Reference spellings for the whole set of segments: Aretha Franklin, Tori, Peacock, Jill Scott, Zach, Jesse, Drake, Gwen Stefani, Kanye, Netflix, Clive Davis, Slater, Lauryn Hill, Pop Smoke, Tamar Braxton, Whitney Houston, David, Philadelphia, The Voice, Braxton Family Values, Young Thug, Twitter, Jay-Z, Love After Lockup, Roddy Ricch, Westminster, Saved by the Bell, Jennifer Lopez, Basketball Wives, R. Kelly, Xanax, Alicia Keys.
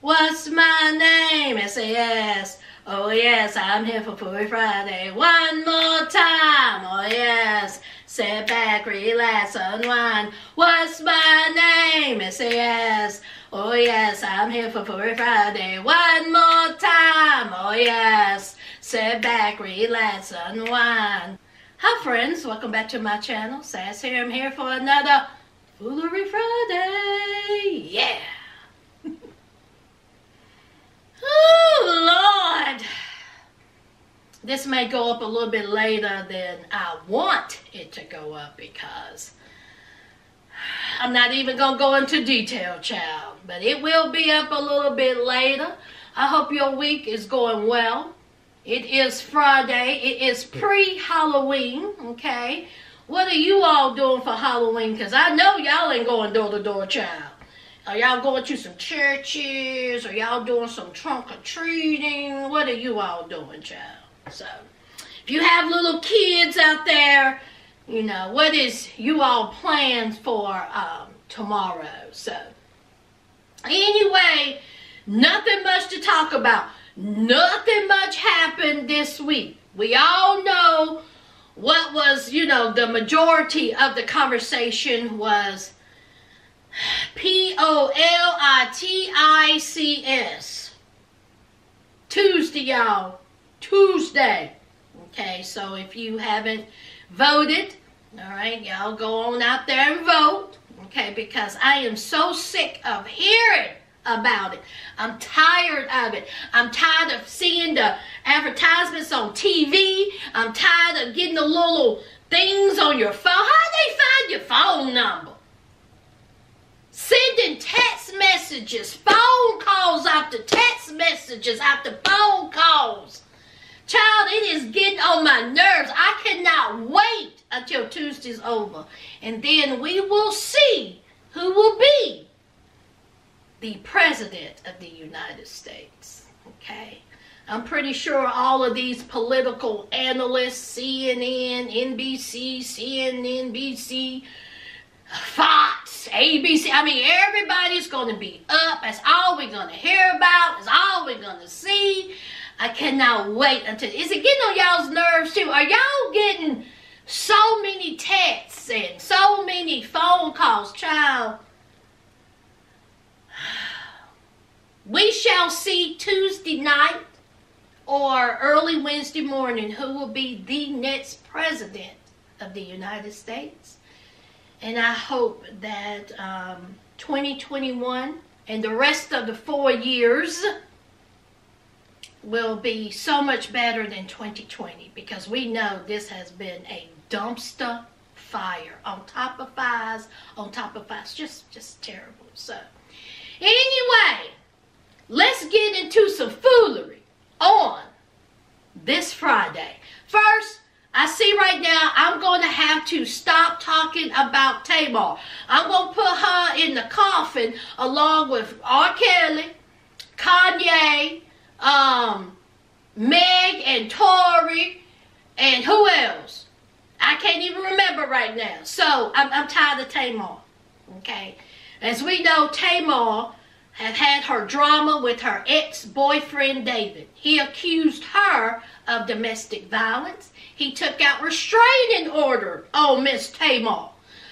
What's my name? SAS. Oh yes, I'm here for Pooey Friday. One more time. Oh yes. Sit back, relax, unwind. What's my name? SAS. Oh yes, I'm here for Pooey Friday. One more time. Oh yes. Sit back, relax, unwind. Hi friends, welcome back to my channel. Sass here. I'm here for another Foolery Friday. Yeah. Oh, Lord. This may go up a little bit later than I want it to go up because I'm not even going to go into detail, child. But it will be up a little bit later. I hope your week is going well. It is Friday. It is pre-Halloween, okay? What are you all doing for Halloween? Because I know y'all ain't going door-to-door, child. Are y'all going to some churches? Are y'all doing some trunk-or-treating? What are you all doing, child? So, if you have little kids out there, you know, what is you all plans for tomorrow? So, anyway, nothing much to talk about. Nothing much happened this week. We all know what was, you know, the majority of the conversation was P-O-L-I-T-I-C-S. Tuesday, y'all. Tuesday. Okay, so if you haven't voted, all right, y'all go on out there and vote. Okay, because I am so sick of hearing about it. I'm tired of it. I'm tired of seeing the advertisements on TV. I'm tired of getting the little things on your phone. How they find your phone number? Sending text messages, phone calls after text messages after phone calls. Child, it is getting on my nerves. I cannot wait until Tuesday's over. And then we will see who will be the President of the United States. Okay. I'm pretty sure all of these political analysts, CNN, NBC, CNBC, Fox, ABC, I mean, everybody's going to be up. That's all we're going to hear about. That's all we're going to see. I cannot wait until... Is it getting on y'all's nerves too? Are y'all getting so many texts and so many phone calls, child? We shall see Tuesday night or early Wednesday morning who will be the next President of the United States. And I hope that 2021 and the rest of the 4 years will be so much better than 2020, because we know this has been a dumpster fire on top of fires, just terrible. So anyway, let's get into some foolery on this Friday. First, I see right now I'm going to have to stop talking about Tamar. I'm going to put her in the coffin along with R. Kelly, Kanye, Meg, and Tori, and who else? I can't even remember right now. So I'm tired of Tamar. Okay. As we know, Tamar had her drama with her ex-boyfriend David. He accused her of domestic violence. He took out restraining order on Miss Tamar.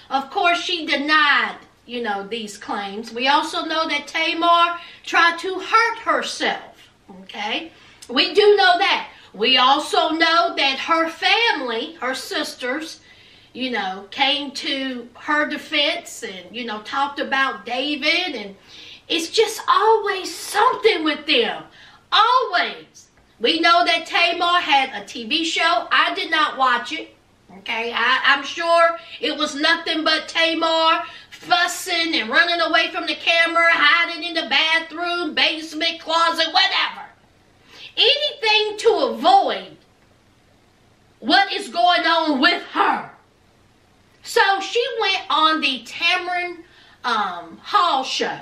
Of course, she denied, you know, these claims. We also know that Tamar tried to hurt herself, okay? We do know that. We also know that her family, her sisters, you know, came to her defense and, you know, talked about David, and it's just always something with them. Always. We know that Tamar had a TV show. I did not watch it. Okay. I'm sure it was nothing but Tamar fussing and running away from the camera, hiding in the bathroom, basement, closet, whatever. Anything to avoid what is going on with her. So she went on the Tamron Hall show.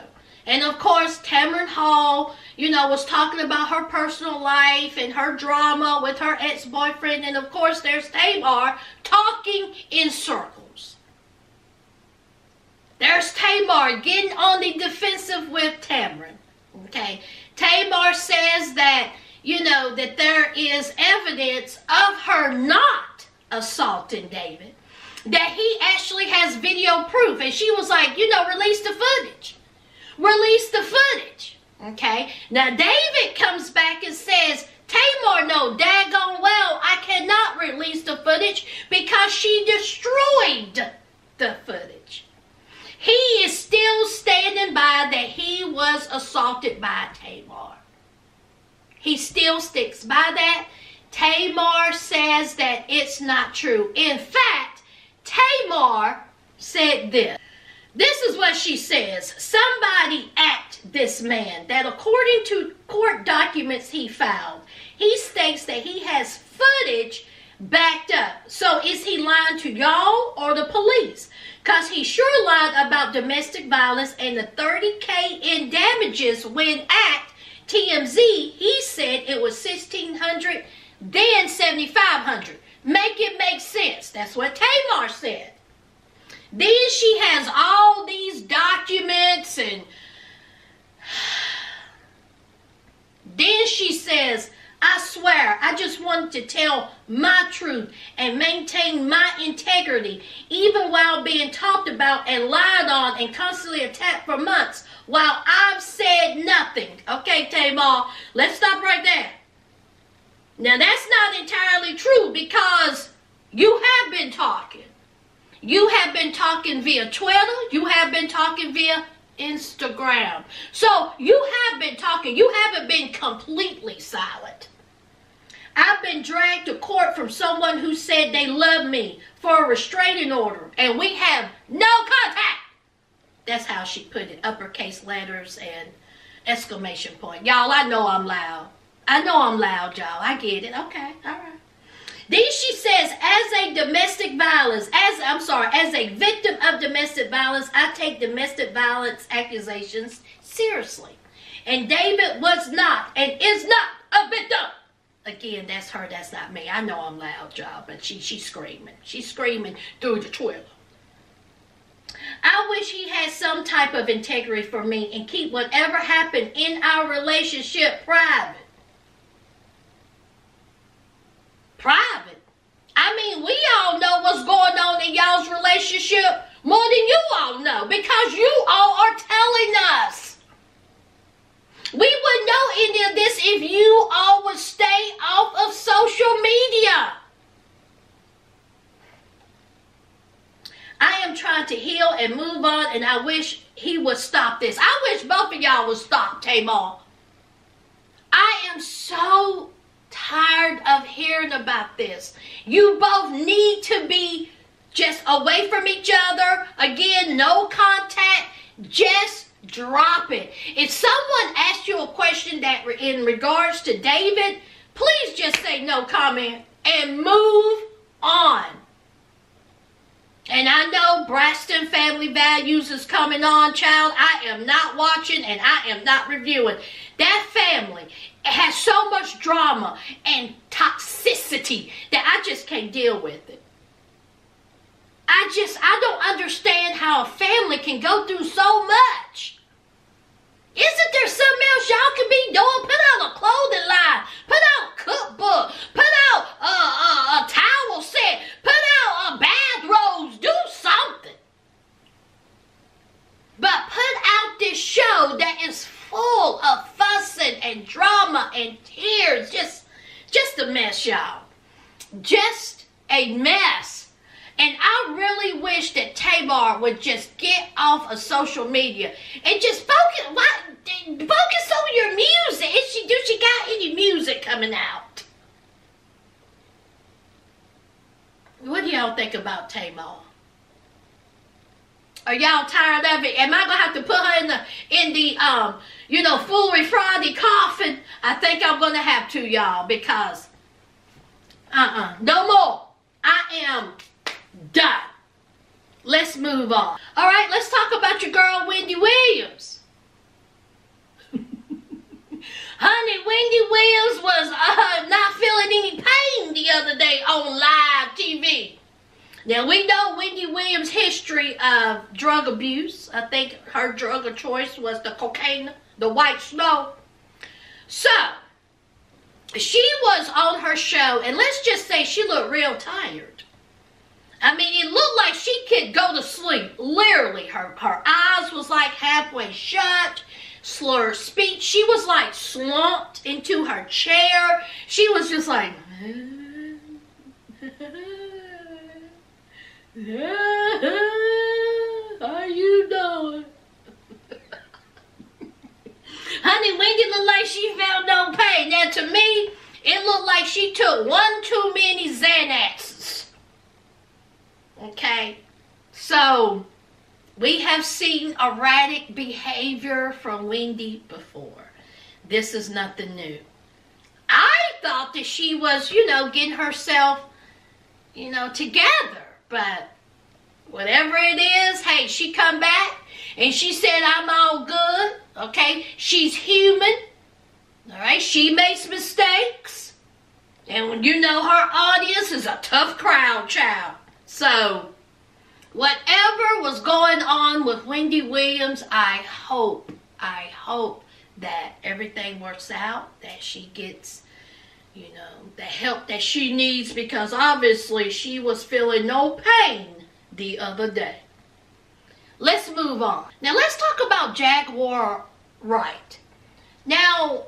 And of course, Tamron Hall, you know, was talking about her personal life and her drama with her ex-boyfriend. And of course, there's Tamar talking in circles. There's Tamar getting on the defensive with Tamron. Okay. Tamar says that, you know, that there is evidence of her not assaulting David, that he actually has video proof. And she was like, you know, release the footage. Release the footage. Okay. Now, David comes back and says, Tamar, no, daggone well, I cannot release the footage because she destroyed the footage. He is still standing by that he was assaulted by Tamar. He still sticks by that. Tamar says that it's not true. In fact, Tamar said this. This is what she says. Somebody at this man that according to court documents he filed, he states that he has footage backed up. So is he lying to y'all or the police? Because he sure lied about domestic violence and the $30K in damages when at TMZ, he said it was $1,600, then $7,500. Make it make sense. That's what Tamar said. Then she has all these documents, and then she says, I swear, I just wanted to tell my truth and maintain my integrity, even while being talked about and lied on and constantly attacked for months, while I've said nothing. Okay, Tamar, let's stop right there. Now, that's not entirely true because you have been talking. You have been talking via Twitter. You have been talking via Instagram. So you have been talking. You haven't been completely silent. I've been dragged to court from someone who said they love me for a restraining order, and we have no contact. That's how she put it, uppercase letters and exclamation point. Y'all, I know I'm loud. I know I'm loud, y'all. I get it. Okay, all right. Then she says, as a victim of domestic violence, I take domestic violence accusations seriously. And David was not and is not a victim. Again, that's her, that's not me. I know I'm loud, y'all, but she's screaming. She's screaming through the Twitter. I wish he had some type of integrity for me and keep whatever happened in our relationship private. Private. I mean, we all know what's going on in y'all's relationship more than you all know because you all are telling us. We would know any of this if you all would stay off of social media. I am trying to heal and move on, and I wish he would stop this. I wish both of y'all would stop, Tamar. I am so tired of hearing about this. You both need to be just away from each other. Again, no contact. Just drop it. If someone asks you a question that in regards to David, please just say no comment and move on. And I know Braxton Family Values is coming on, child. I am not watching and I am not reviewing. That family has so much drama and toxicity that I just can't deal with it. I don't understand how a family can go through so much. Isn't there something else y'all could be doing? Put out a clothing line. Put out a cookbook. Put out a towel set. Put out a bathrobes. Do something. But put out this show that is full of fussing and drama and tears. Just a mess, y'all. Just a mess. And I really wish that Tamar would just get off of social media and just focus. Focus on your music. Does she got any music coming out? What do y'all think about Tamar? Are y'all tired of it? Am I gonna have to put her in the you know, foolery Friday coffin? I think I'm gonna have to, y'all, because no more. I am done. Let's move on. All right, let's talk about your girl Wendy Williams. Honey, Wendy Williams was not feeling any pain the other day on live TV. Now, we know Wendy Williams' history of drug abuse. I think her drug of choice was the cocaine the white snow. So she was on her show, and let's just say she looked real tired. I mean, it looked like she could go to sleep. Literally, her eyes was like halfway shut, slurred speech. She was like slumped into her chair. She was just like, how you doing? Honey, Wendy looked like she felt no pain. Now, to me, it looked like she took one too many Xanaxes. Okay? So, we have seen erratic behavior from Wendy before. This is nothing new. I thought that she was, you know, getting herself, you know, together. But whatever it is, hey, she come back and she said, I'm all good, okay? She's human, all right? She makes mistakes. And when you know her audience is a tough crowd, child. So whatever was going on with Wendy Williams, I hope that everything works out, that she gets, you know, the help that she needs, because obviously she was feeling no pain the other day. Let's move on. Now let's talk about Jaguar Wright. Now,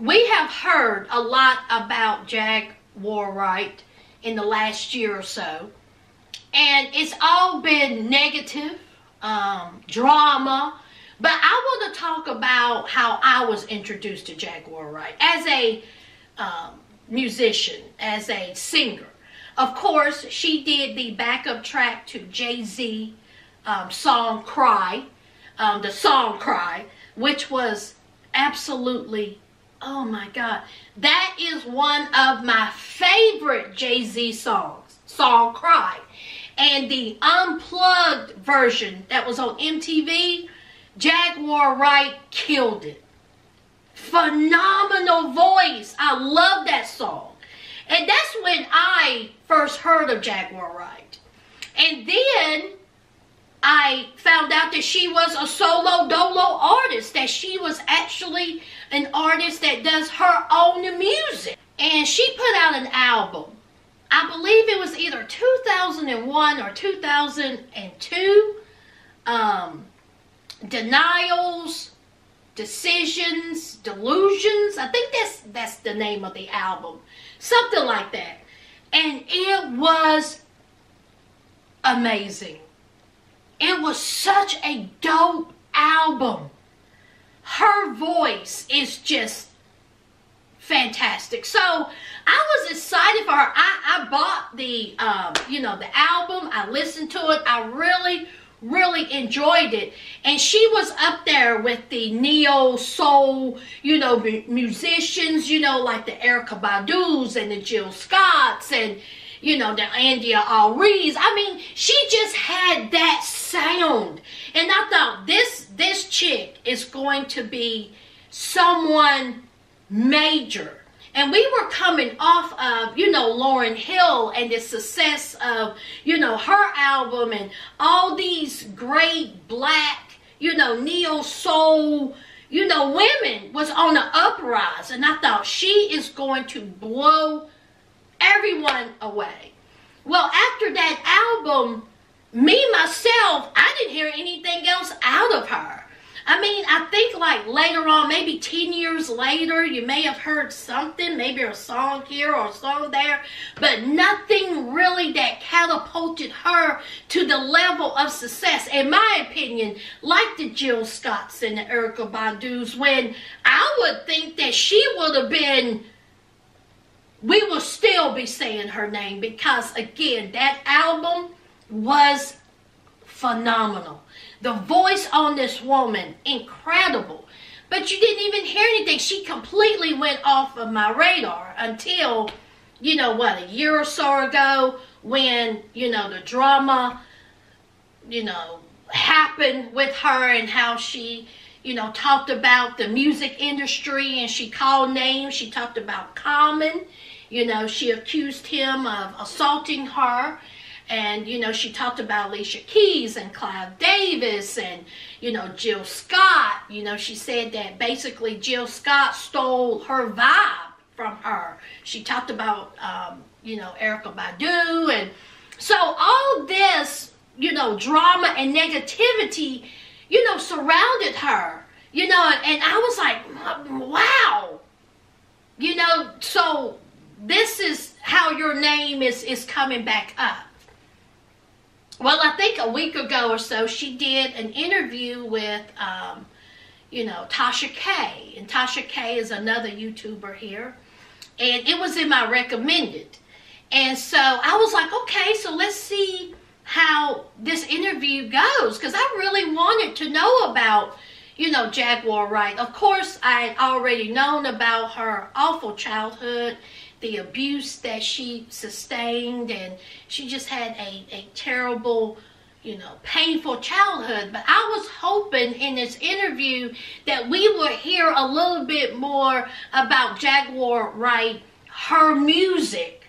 we have heard a lot about Jaguar Wright in the last year or so, and it's all been negative, drama. But I want to talk about how I was introduced to Jaguar Wright as a musician, as a singer. Of course, she did the backup track to Jay-Z song Cry, the song Cry, which was absolutely, oh my God, that is one of my favorite Jay-Z songs, song Cry. And the unplugged version that was on MTV, Jaguar Wright killed it. Phenomenal voice. I love that song. And that's when I first heard of Jaguar Wright. And then I found out that she was a solo dolo artist, that she was actually an artist that does her own music. And she put out an album. I believe it was either 2001 or 2002. Denials, Decisions, Delusions. I think that's the name of the album. Something like that. And it was amazing. It was such a dope album. Her voice is just fantastic. So I was excited for her. I bought the, you know, the album. I listened to it. I really enjoyed it, and she was up there with the neo soul, you know, musicians, you know, like the Erykah Badu's and the Jill Scott's and, you know, the India Arie's. I mean, she just had that sound, and I thought this chick is going to be someone major. And we were coming off of, you know, Lauryn Hill and the success of, you know, her album and all these great black, you know, neo-soul, you know, women was on the uprise. And I thought she is going to blow everyone away. Well, after that album, me, myself, I didn't hear anything else out of her. I mean, I think like later on, maybe 10 years later, you may have heard something, maybe a song here or a song there, but nothing really that catapulted her to the level of success, in my opinion, like the Jill Scott's and the Erykah Badu's, when I would think that she would have been, we will still be saying her name, because again, that album was phenomenal. The voice on this woman, incredible. But you didn't even hear anything. She completely went off of my radar until, you know what, a year or so ago, when, you know, the drama, you know, happened with her and how she, you know, talked about the music industry and she called names. She talked about Common. You know, she accused him of assaulting her. And, you know, she talked about Alicia Keys and Clive Davis and, you know, Jill Scott. You know, she said that basically Jill Scott stole her vibe from her. She talked about, you know, Erykah Badu. And so all this, you know, drama and negativity, you know, surrounded her. You know, and I was like, wow. You know, so this is how your name is coming back up. Well, I think a week ago or so, she did an interview with, you know, Tasha K. And Tasha K is another YouTuber here. And it was in my recommended. And so I was like, okay, so let's see how this interview goes. Because I really wanted to know about, you know, Jaguar Wright. Of course, I had already known about her awful childhood, the abuse that she sustained, and she just had a terrible, you know, painful childhood. But I was hoping in this interview that we would hear a little bit more about Jaguar Wright, her music.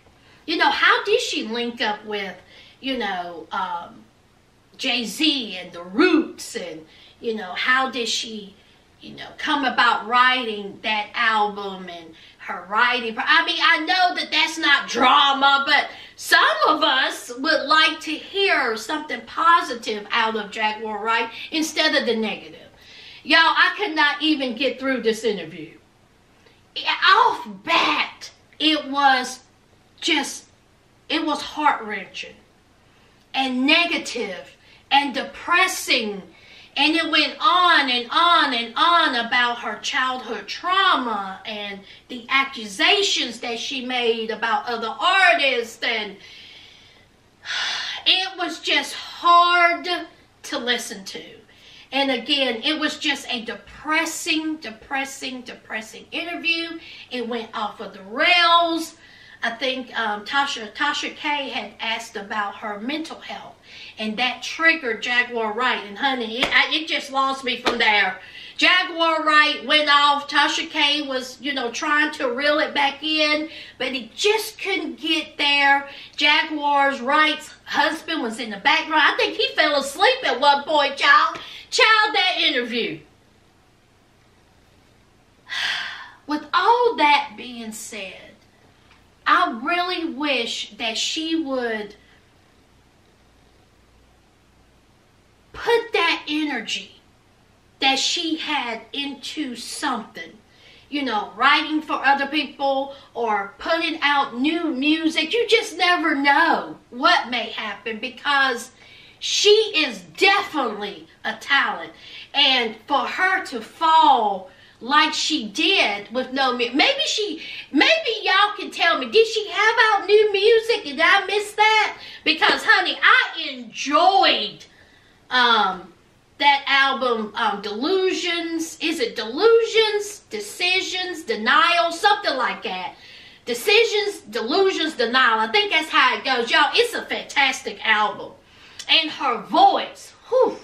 You know, how did she link up with, you know, Jay-Z and the Roots, and you know, how did she, you know, come about writing that album and her writing? I mean, I know that that's not drama, but some of us would like to hear something positive out of Jaguar Wright instead of the negative. Y'all, I could not even get through this interview. Off bat, it was just, it was heart-wrenching and negative and depressing. And it went on and on and on about her childhood trauma and the accusations that she made about other artists. And it was just hard to listen to. And again, it was just a depressing interview. It went off of the rails. I think Tasha K had asked about her mental health, and that triggered Jaguar Wright. And honey, it just lost me from there. Jaguar Wright went off. Tasha K was, you know, trying to reel it back in, but it just couldn't get there. Jaguar Wright's husband was in the background. I think he fell asleep at one point, y'all. Child, that interview. With all that being said, I really wish that she would put that energy that she had into something. You know, writing for other people or putting out new music. You just never know what may happen, because she is definitely a talent. And for her to fall like she did with no music. Maybe y'all can tell me, did she have out new music? Did I miss that? Because, honey, I enjoyed that album, Delusions. Is it Delusions, Decisions, Denial? Something like that. Decisions, Delusions, Denial. I think that's how it goes. Y'all, it's a fantastic album. And her voice, whew.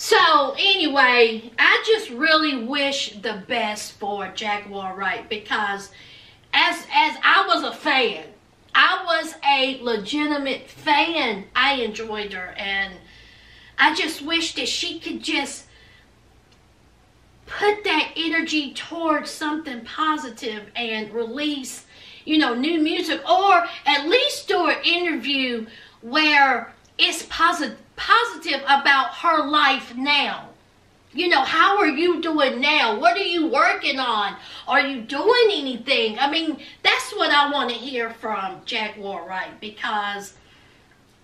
So anyway, I just really wish the best for Jaguar Wright, because as I was a fan, I was a legitimate fan. I enjoyed her, and I just wish that she could just put that energy towards something positive and release, you know, new music, or at least do an interview where it's positive about her life now. You know, how are you doing now? What are you working on? Are you doing anything? I mean, that's what I want to hear from Jaguar Wright, because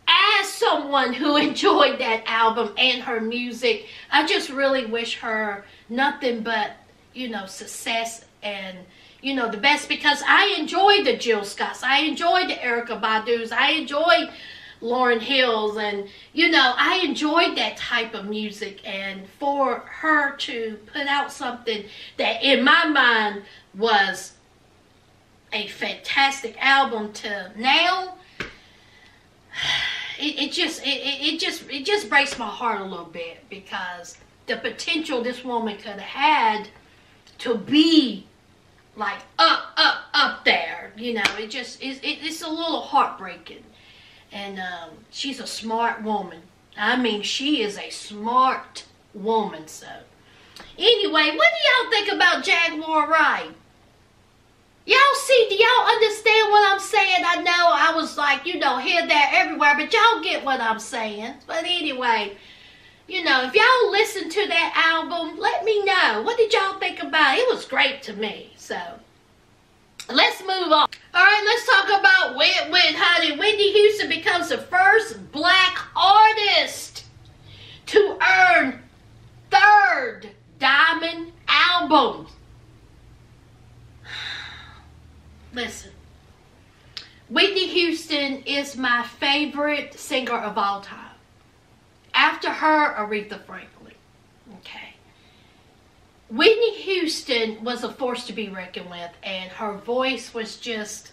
as someone who enjoyed that album and her music, I just really wish her nothing but, you know, success and, you know, the best, because I enjoyed the Jill Scotts. I enjoyed the Erykah Badus. I enjoyed Lauryn Hill, and you know, I enjoyed that type of music. And for her to put out something that in my mind was a fantastic album to now, it just breaks my heart a little bit, because the potential this woman could have had to be like up there, you know, it's a little heartbreaking. And she's a smart woman. I mean, she is a smart woman. So anyway, what do y'all think about Jaguar Wright? Y'all see, do y'all understand what I'm saying? I know I was like, you know, here, there, everywhere, but y'all get what I'm saying. But anyway, you know, if y'all listen to that album, let me know. What did y'all think about it? It was great to me. So let's move on. Alright, let's talk about honey. Wendy Houston becomes the first black artist to earn third diamond album. Listen, Whitney Houston is my favorite singer of all time. After her, Aretha Franklin. Okay. Whitney Houston was a force to be reckoned with, and her voice was just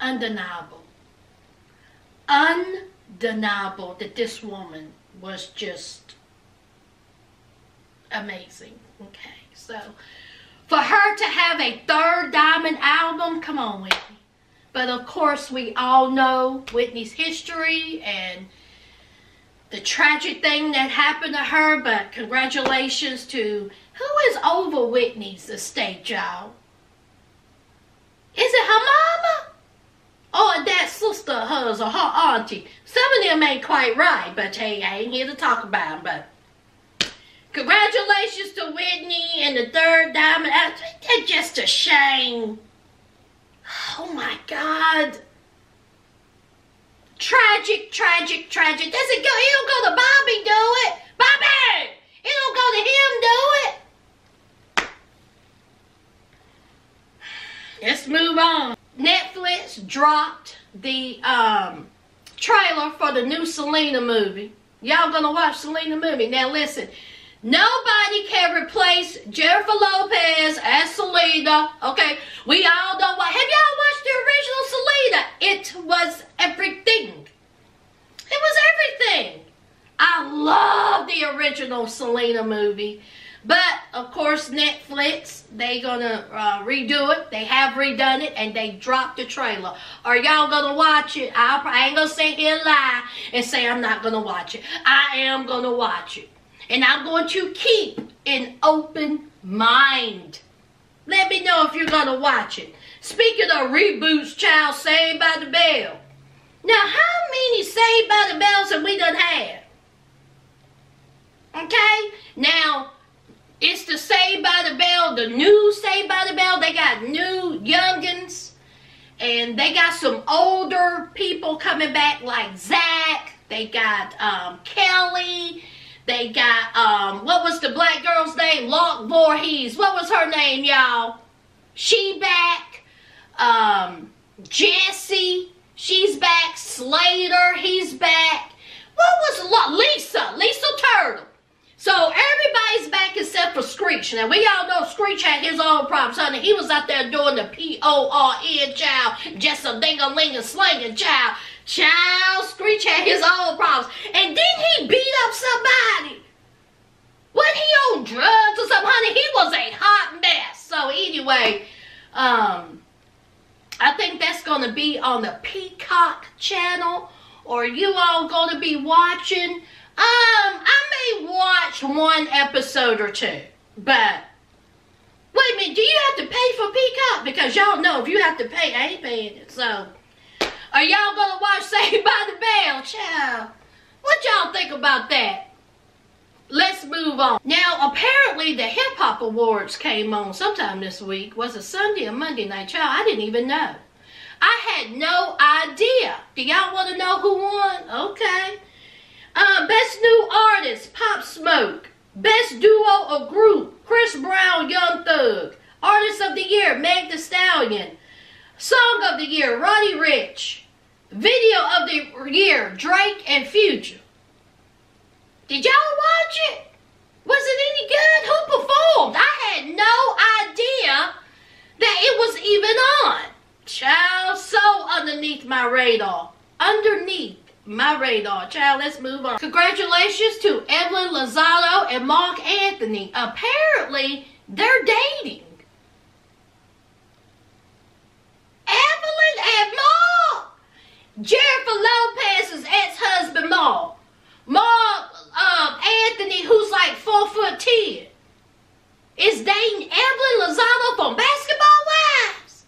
undeniable. Undeniable that this woman was just amazing. Okay, so for her to have a third diamond album, come on, Whitney. But of course, we all know Whitney's history and the tragic thing that happened to her. But congratulations to who is over Whitney's estate, y'all? Is it her mama? Or that sister of hers or her auntie? Some of them ain't quite right, but hey, I ain't here to talk about them, but congratulations to Whitney and the third diamond. That's just a shame. Oh my God. Tragic, tragic, tragic. Does it go? It don't go to Bobby, do it. Bobby! It don't go to him, do it. Let's move on. Netflix dropped the trailer for the new Selena movie. Y'all gonna watch Selena movie. Now listen. Nobody can replace Jennifer Lopez as Selena. Okay, we all know why. Have y'all watched the original Selena? It was everything. It was everything. I love the original Selena movie. But, of course, Netflix, they're going to redo it. They have redone it, and they dropped the trailer. Are y'all going to watch it? I ain't going to sit here and lie and say I'm not going to watch it. I am going to watch it. And I'm going to keep an open mind. Let me know if you're going to watch it. Speaking of reboots, child, Saved by the Bell. Now, how many Saved by the Bells have we done had? Okay? Now, it's the Saved by the Bell, the new Saved by the Bell. They got new youngins. And they got some older people coming back like Zach. They got Kelly. They got, what was the black girl's name? Locke Voorhees. What was her name, y'all? She back. Jesse. She's back. Slater. He's back. What was Lisa? Lisa Turtle. So everybody's back except for Screech. Now, we all know Screech had his own problems, honey. He was out there doing the P-O-R-N, child. Just a ding-a-ling-a slinging, child. Child, Screech had his own problems. And then he beat up somebody. Wasn't he on drugs or something, honey? He was a hot mess. So anyway, I think that's going to be on the Peacock channel. Or you all going to be watching? I may watch one episode or two. But wait a minute, do you have to pay for Peacock? Because y'all know if you have to pay, I ain't paying it. So are y'all gonna watch Saved by the Bell, child? What y'all think about that? Let's move on. Now, apparently the Hip Hop Awards came on sometime this week. Was it Sunday or Monday night, child? I didn't even know. I had no idea. Do y'all want to know who won? Okay. Best New Artist, Pop Smoke. Best Duo or Group, Chris Brown, Young Thug. Artist of the Year, Meg Thee Stallion. Song of the Year, Roddy Ricch. Video of the Year, Drake and Future. Did y'all watch it? Was it any good? Who performed? I had no idea that it was even on. Child, so underneath my radar. Underneath my radar. Child, let's move on. Congratulations to Evelyn Lozano and Mark Anthony. Apparently, they're dating. Evelyn and Mark. Jennifer Lopez's ex-husband, Mark Anthony, who's like 4'10", is dating Evelyn Lozano from Basketball Wives.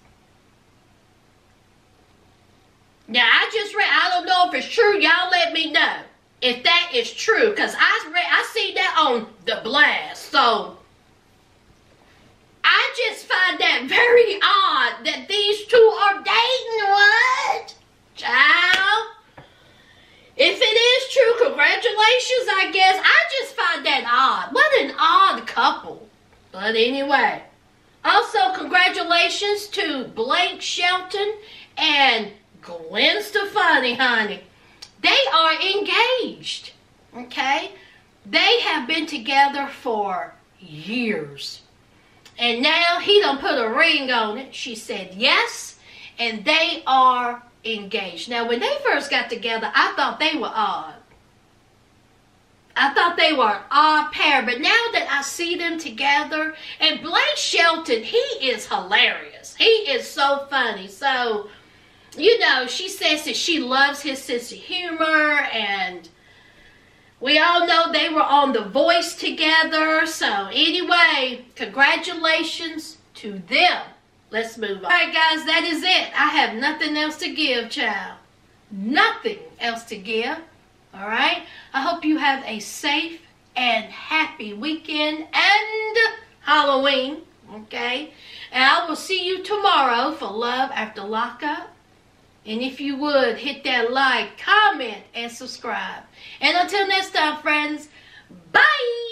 Now, I just read, I don't know if it's true. Y'all let me know if that is true, because I see that on The Blast. So, I just find that very odd that these two are dating. What? Child, if it is true, congratulations, I guess. I just find that odd. What an odd couple. But anyway, also congratulations to Blake Shelton and Gwen Stefani, honey. They are engaged, okay? They have been together for years. And now he done put a ring on it. She said yes, and they are engaged. Now, when they first got together, I thought they were odd. I thought they were an odd pair, but now that I see them together, and Blake Shelton, he is hilarious. He is so funny. So, you know, she says that she loves his sense of humor, and we all know they were on The Voice together. So, anyway, congratulations to them. Let's move on. All right, guys, that is it. I have nothing else to give, child. Nothing else to give. All right? I hope you have a safe and happy weekend and Halloween, okay? And I will see you tomorrow for Love After Lockup. And if you would, hit that like, comment, and subscribe. And until next time, friends, bye!